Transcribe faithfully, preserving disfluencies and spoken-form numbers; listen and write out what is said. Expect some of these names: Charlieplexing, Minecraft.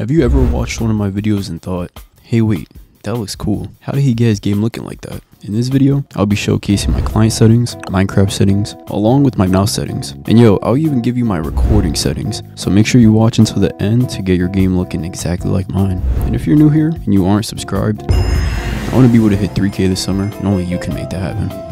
Have you ever watched one of my videos and thought, hey wait, that looks cool. How did he get his game looking like that? In this video, I'll be showcasing my client settings, Minecraft settings, along with my mouse settings. And yo, I'll even give you my recording settings. So make sure you watch until the end to get your game looking exactly like mine. And if you're new here and you aren't subscribed, I want to be able to hit three K this summer, and only you can make that happen.